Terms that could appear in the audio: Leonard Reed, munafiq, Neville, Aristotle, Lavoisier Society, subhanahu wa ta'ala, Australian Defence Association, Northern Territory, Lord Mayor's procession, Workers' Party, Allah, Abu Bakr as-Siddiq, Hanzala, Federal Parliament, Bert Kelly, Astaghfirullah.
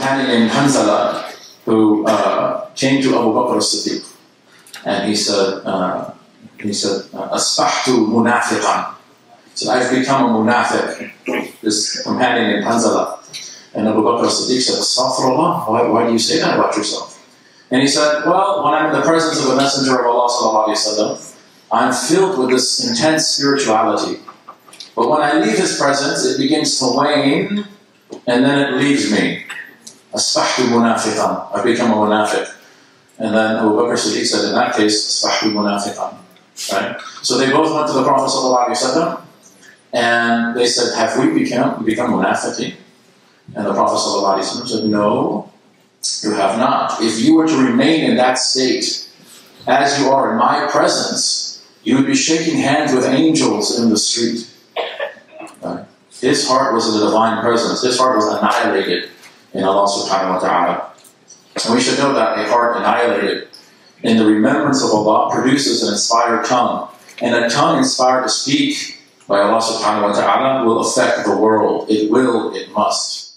companion named Hanzala who came to Abu Bakr as-Siddiq, and he said, "Asbahtu munafiqan." So I've become a munafiq. This companion named Hanzala. And Abu Bakr as-Siddiq said, "Astaghfirullah, why do you say that about yourself?" And he said, "Well, when I'm in the presence of a messenger of Allah ﷺ, I'm filled with this intense spirituality. But when I leave his presence, it begins to wane, and then it leaves me. Asbahtu munafiqan. I've become a munafiq." And then Abu Bakr as-Siddiq said, in that case, Asbahtu munafiqan. Right? So they both went to the Prophet ﷺ, and they said, "Have we become munafiqi?" And the Prophet ﷺ said, "No, you have not. If you were to remain in that state, as you are in my presence, you would be shaking hands with angels in the street." Right? His heart was in the divine presence. His heart was annihilated in Allah subhanahu wa ta'ala. And we should know that a heart annihilated in the remembrance of Allah produces an inspired tongue. And a tongue inspired to speak by Allah subhanahu wa ta'ala will affect the world. It will, it must.